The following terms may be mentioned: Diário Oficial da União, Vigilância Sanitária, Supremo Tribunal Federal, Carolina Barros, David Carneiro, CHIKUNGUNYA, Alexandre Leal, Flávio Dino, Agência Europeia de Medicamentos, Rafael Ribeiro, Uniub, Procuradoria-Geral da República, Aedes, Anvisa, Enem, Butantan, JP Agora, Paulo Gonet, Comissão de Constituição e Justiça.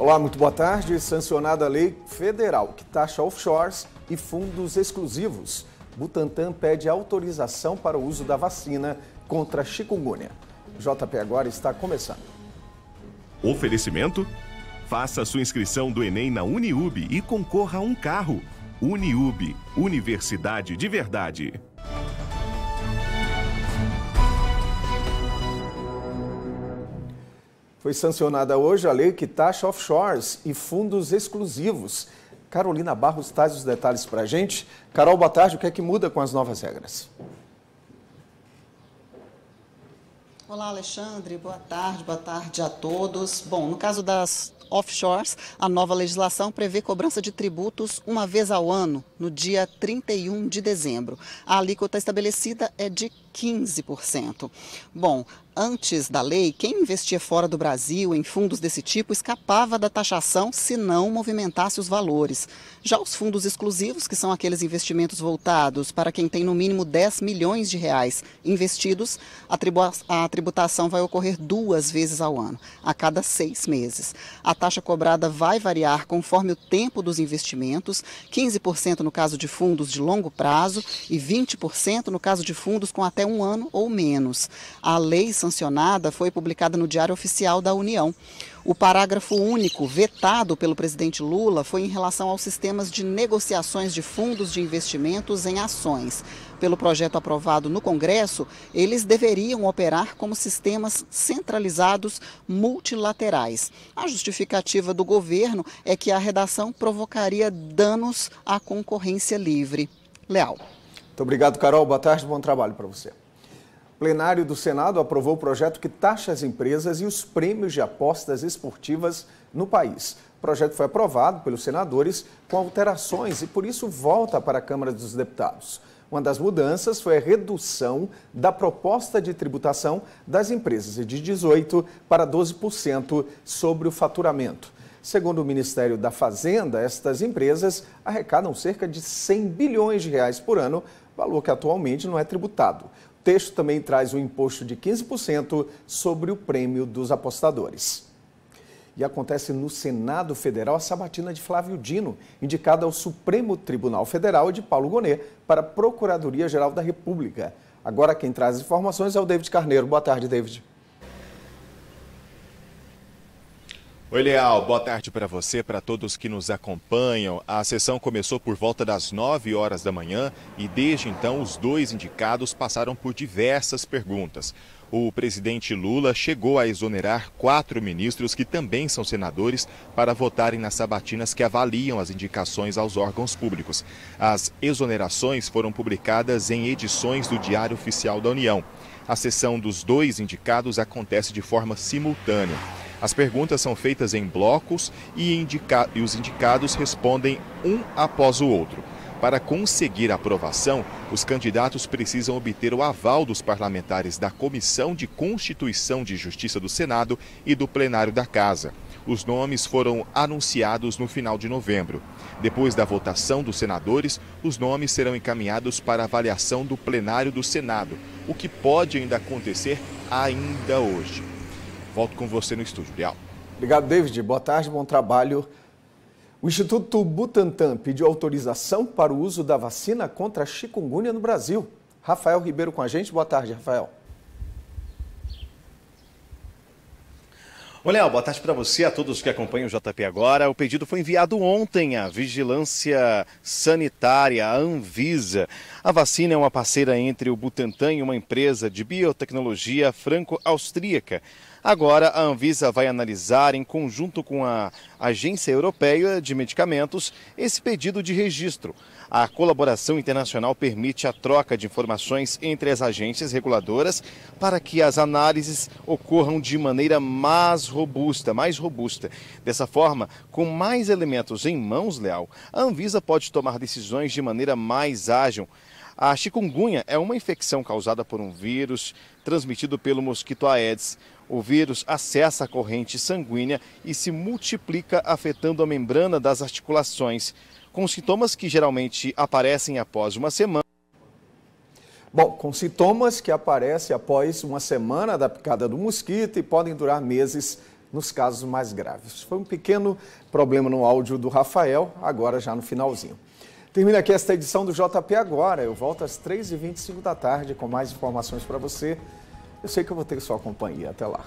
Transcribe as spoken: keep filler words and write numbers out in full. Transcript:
Olá, muito boa tarde. Sancionada a lei federal que taxa offshores e fundos exclusivos, Butantan pede autorização para o uso da vacina contra chikungunya. J P Agora está começando. Oferecimento? Faça sua inscrição do Enem na Uniub e concorra a um carro. Uniub, Universidade de Verdade. Foi sancionada hoje a lei que taxa offshores e fundos exclusivos. Carolina Barros traz os detalhes para a gente. Carol, boa tarde. O que é que muda com as novas regras? Olá, Alexandre. Boa tarde. Boa tarde a todos. Bom, no caso das offshores, a nova legislação prevê cobrança de tributos uma vez ao ano, no dia trinta e um de dezembro. A alíquota estabelecida é de quinze por cento. Bom, antes da lei, quem investia fora do Brasil em fundos desse tipo escapava da taxação se não movimentasse os valores. Já os fundos exclusivos, que são aqueles investimentos voltados para quem tem no mínimo dez milhões de reais investidos, a tributação vai ocorrer duas vezes ao ano, a cada seis meses. A taxa cobrada vai variar conforme o tempo dos investimentos, quinze por cento no caso de fundos de longo prazo e vinte por cento no caso de fundos com até um ano ou menos. A lei sancionada foi publicada no Diário Oficial da União. O parágrafo único vetado pelo presidente Lula foi em relação aos sistemas de negociações de fundos de investimentos em ações. Pelo projeto aprovado no Congresso, eles deveriam operar como sistemas centralizados multilaterais. A justificativa do governo é que a redação provocaria danos à concorrência livre. Leal. Muito obrigado, Carol. Boa tarde, bom trabalho para você. O plenário do Senado aprovou o projeto que taxa as empresas e os prêmios de apostas esportivas no país. O projeto foi aprovado pelos senadores com alterações e, por isso, volta para a Câmara dos Deputados. Uma das mudanças foi a redução da proposta de tributação das empresas de dezoito por cento para doze por cento sobre o faturamento. Segundo o Ministério da Fazenda, estas empresas arrecadam cerca de cem bilhões de reais por ano, valor que atualmente não é tributado. O texto também traz um imposto de quinze por cento sobre o prêmio dos apostadores. E acontece no Senado Federal a sabatina de Flávio Dino, indicada ao Supremo Tribunal Federal e de Paulo Gonet para a Procuradoria-Geral da República. Agora quem traz as informações é o David Carneiro. Boa tarde, David. Oi, Leal. Boa tarde para você, para todos que nos acompanham. A sessão começou por volta das nove horas da manhã e desde então os dois indicados passaram por diversas perguntas. O presidente Lula chegou a exonerar quatro ministros que também são senadores para votarem nas sabatinas que avaliam as indicações aos órgãos públicos. As exonerações foram publicadas em edições do Diário Oficial da União. A sessão dos dois indicados acontece de forma simultânea. As perguntas são feitas em blocos e, indica... e os indicados respondem um após o outro. Para conseguir a aprovação, os candidatos precisam obter o aval dos parlamentares da Comissão de Constituição e Justiça do Senado e do Plenário da Casa. Os nomes foram anunciados no final de novembro. Depois da votação dos senadores, os nomes serão encaminhados para avaliação do Plenário do Senado, o que pode ainda acontecer ainda hoje. Volto com você no estúdio, Leal. Obrigado, David. Boa tarde, bom trabalho. O Instituto Butantan pediu autorização para o uso da vacina contra a chikungunya no Brasil. Rafael Ribeiro com a gente. Boa tarde, Rafael. Oi, Leal, boa tarde para você, a todos que acompanham o J P Agora. O pedido foi enviado ontem à Vigilância Sanitária, a Anvisa. A vacina é uma parceira entre o Butantan e uma empresa de biotecnologia franco-austríaca. Agora, a Anvisa vai analisar, em conjunto com a Agência Europeia de Medicamentos, esse pedido de registro. A colaboração internacional permite a troca de informações entre as agências reguladoras para que as análises ocorram de maneira mais robusta, mais robusta. Dessa forma, com mais elementos em mãos, Leal, a Anvisa pode tomar decisões de maneira mais ágil. A chikungunya é uma infecção causada por um vírus transmitido pelo mosquito Aedes. O vírus acessa a corrente sanguínea e se multiplica afetando a membrana das articulações, com sintomas que geralmente aparecem após uma semana. Bom, com sintomas que aparecem após uma semana da picada do mosquito e podem durar meses nos casos mais graves. Foi um pequeno problema no áudio do Rafael, agora já no finalzinho. Termina aqui esta edição do J P Agora. Eu volto às três e vinte e cinco da tarde com mais informações para você. Eu sei que eu vou ter sua companhia. Até lá.